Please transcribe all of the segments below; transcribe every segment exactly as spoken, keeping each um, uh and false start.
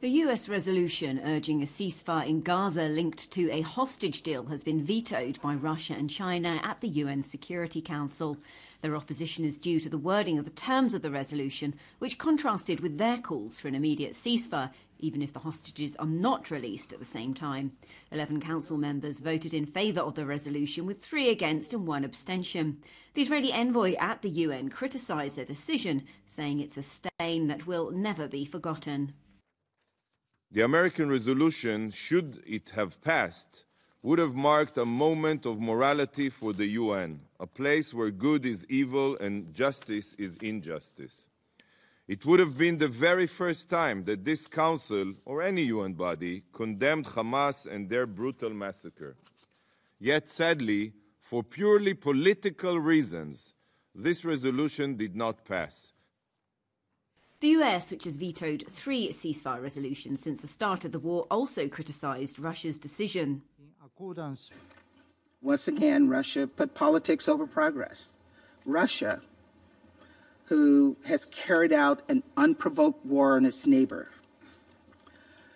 The U S resolution urging a ceasefire in Gaza linked to a hostage deal has been vetoed by Russia and China at the U N Security Council. Their opposition is due to the wording of the terms of the resolution, which contrasted with their calls for an immediate ceasefire, even if the hostages are not released at the same time. Eleven council members voted in favour of the resolution, with three against and one abstention. The Israeli envoy at the U N criticised their decision, saying it's a stain that will never be forgotten. The American resolution, should it have passed, would have marked a moment of morality for the U N, a place where good is evil and justice is injustice. It would have been the very first time that this Council, or any U N body, condemned Hamas and their brutal massacre. Yet, sadly, for purely political reasons, this resolution did not pass. The U S, which has vetoed three ceasefire resolutions since the start of the war, also criticised Russia's decision. Once again, Russia put politics over progress. Russia, who has carried out an unprovoked war on its neighbor,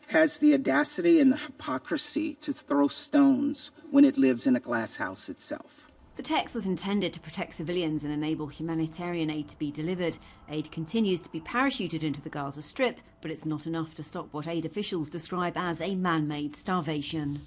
has the audacity and the hypocrisy to throw stones when it lives in a glass house itself. The text was intended to protect civilians and enable humanitarian aid to be delivered. Aid continues to be parachuted into the Gaza Strip, but it's not enough to stop what aid officials describe as a man-made starvation.